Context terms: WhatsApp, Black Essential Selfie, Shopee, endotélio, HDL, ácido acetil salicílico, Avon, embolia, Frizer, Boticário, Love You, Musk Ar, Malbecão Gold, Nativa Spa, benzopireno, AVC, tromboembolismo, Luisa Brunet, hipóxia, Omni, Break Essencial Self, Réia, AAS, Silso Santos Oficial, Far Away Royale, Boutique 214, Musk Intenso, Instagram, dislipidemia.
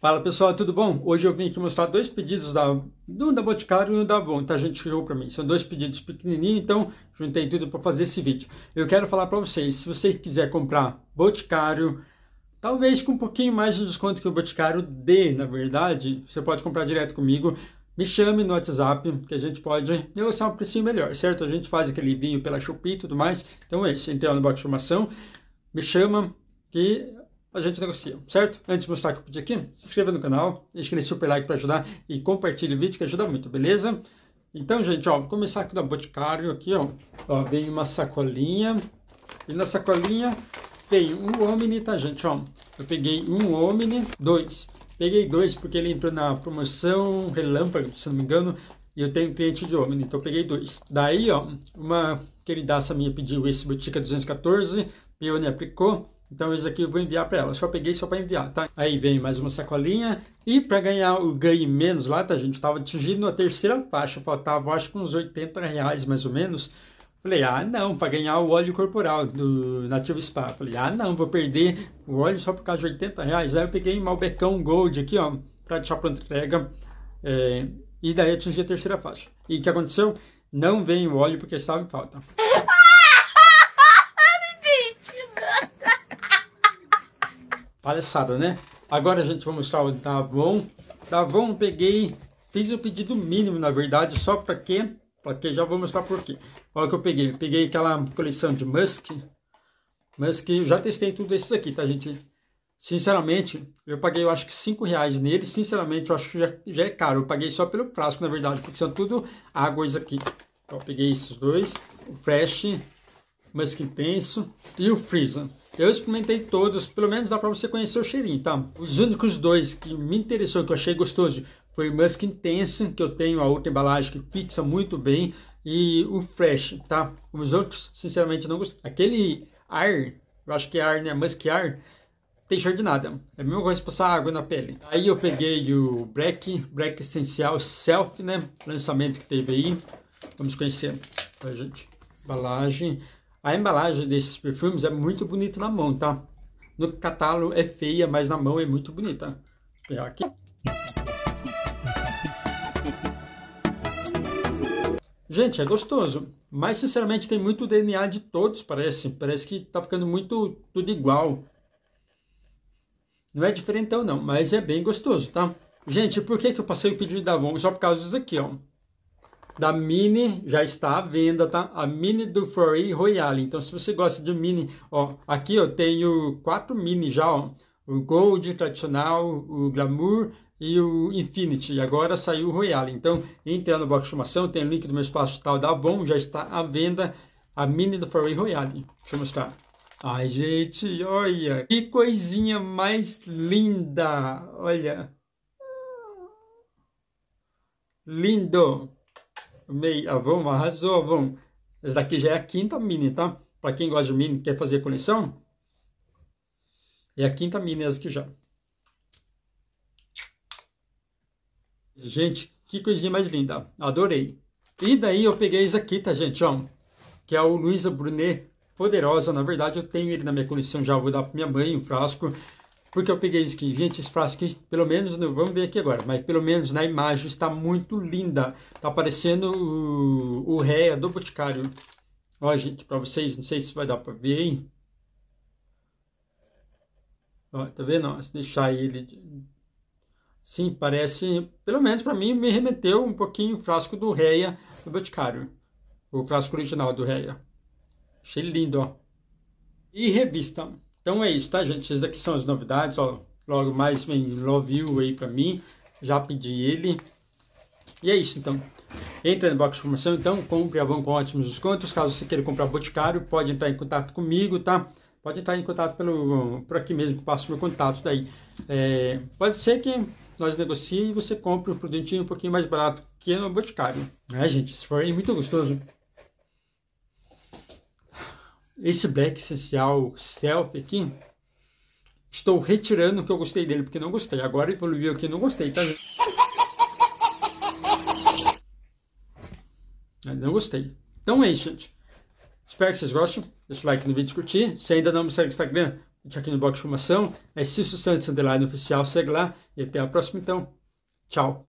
Fala pessoal, tudo bom? Hoje eu vim aqui mostrar dois pedidos, um da Boticário e um da Avon, tá? A gente chegou pra mim, são dois pedidos pequenininhos, então juntei tudo para fazer esse vídeo. Eu quero falar pra vocês, se você quiser comprar Boticário, talvez com um pouquinho mais de desconto que o Boticário dê, na verdade, você pode comprar direto comigo, me chame no WhatsApp, que a gente pode negociar um precinho melhor, certo? A gente faz aquele envio pela Shopee e tudo mais, então é isso, então no box de informação, me chama que a gente negocia, certo? Antes de mostrar o que eu pedi aqui, se inscreva no canal, deixa aquele super like para ajudar e compartilhe o vídeo que ajuda muito, beleza? Então, gente, ó, vou começar aqui da Boticário, aqui, ó. Ó, vem uma sacolinha e na sacolinha tem um Omni, tá, gente, ó? Eu peguei um Omni, peguei dois porque ele entrou na promoção relâmpago, se não me engano, e eu tenho cliente de Omni, então eu peguei dois. Daí, ó, uma queridaça minha pediu esse Boutique 214, Peony aplicou. Então, esse aqui eu vou enviar para ela. Só peguei só para enviar, tá? Aí vem mais uma sacolinha. E para ganhar o ganhe menos lá, tá, gente? Tava atingindo a terceira faixa. Faltava, acho que uns R$80 mais ou menos. Falei, ah, não, para ganhar o óleo corporal do Nativa Spa. Falei, ah, não, vou perder o óleo só por causa de R$80. Aí eu peguei Malbecão Gold aqui, ó, para deixar pronta entrega. E daí atingi a terceira faixa. E o que aconteceu? Não vem o óleo porque estava em falta. Palhaçada, né? Agora a gente vai mostrar o da Avon. Da Avon eu peguei, fiz o pedido mínimo, na verdade, só para quê? Porque já vou mostrar por quê. Olha o que eu peguei. Peguei aquela coleção de Musk. Musk, eu já testei tudo esses aqui, tá, gente? Sinceramente, eu paguei, eu acho que R$5 nele. Sinceramente, eu acho que já é caro. Eu paguei só pelo frasco, na verdade, porque são tudo águas aqui. Então, eu peguei esses dois, o Fresh, Musk Intenso e o Frizer. Eu experimentei todos, pelo menos dá pra você conhecer o cheirinho, tá? Os únicos dois que me interessou, que eu achei gostoso, foi o Musk Intenso, que eu tenho a outra embalagem que fixa muito bem, e o Fresh, tá? Os outros, sinceramente, não gostei. Aquele Ar, eu acho que é Ar, né? Musk Ar, tem cheiro de nada. É a mesma coisa que passar água na pele. Aí eu peguei o Break Essencial Self, né? Lançamento que teve aí. Vamos conhecer, tá, gente? Embalagem. A embalagem desses perfumes é muito bonita na mão, tá? No catálogo é feia, mas na mão é muito bonita. Vou pegar aqui. Gente, é gostoso. Mas, sinceramente, tem muito DNA de todos, parece. Parece que tá ficando muito tudo igual. Não é diferentão, não. Mas é bem gostoso, tá? Gente, por que eu passei o pedido da Avon? Só por causa disso aqui, ó. Da Mini já está à venda, tá? A Mini do Far Away Royale. Então, se você gosta de Mini, ó, aqui eu tenho 4 Mini já, ó. O Gold, o Tradicional, o Glamour e o Infinity. E agora saiu o Royale. Então, entre no box de informação, tem o link do meu espaço digital da Avon, já está à venda a Mini do Far Away Royale. Deixa eu mostrar. Ai, gente, olha! Que coisinha mais linda! Olha! Lindo! Amei, Avon, arrasou, Avon. Essa daqui já é a quinta mini, tá? Pra quem gosta de mini, quer fazer coleção, é a quinta mini essa aqui já. Gente, que coisinha mais linda. Adorei. E daí eu peguei esse aqui, tá, gente? Ó, que é o Luisa Brunet Poderosa. Na verdade, eu tenho ele na minha coleção já. Vou dar pra minha mãe um frasco. Porque eu peguei esse aqui. Gente, esse frasco aqui, pelo menos, vamos ver aqui agora, mas pelo menos na imagem está muito linda. Tá parecendo o Réia do Boticário. Ó, gente, pra vocês, não sei se vai dar pra ver aí. Ó, tá vendo? Ó, se deixar ele... Sim, parece... Pelo menos pra mim, me remeteu um pouquinho o frasco do Réia do Boticário. O frasco original do Réia. Achei lindo, ó. E revista... Então é isso, tá, gente? Essas aqui são as novidades, ó. Logo mais vem Love You aí pra mim. Já pedi ele. E é isso, então. Entra no box de informação, então. Compre a Avon com ótimos descontos. Caso você queira comprar Boticário, pode entrar em contato comigo, tá? Pode entrar em contato por aqui mesmo, passo meu contato daí. Pode ser que nós negocie e você compre um produtinho um pouquinho mais barato que no Boticário. Né, gente? Isso foi muito gostoso. Esse Black Essential Selfie aqui, estou retirando o que eu gostei dele, porque não gostei. Agora evoluiu aqui, não gostei, tá? Não gostei. Então é isso, gente. Espero que vocês gostem. Deixa o like no vídeo e curtir. Se ainda não me segue no Instagram, deixa aqui no box de informação. É Silso Santos Oficial, segue lá e até a próxima então. Tchau!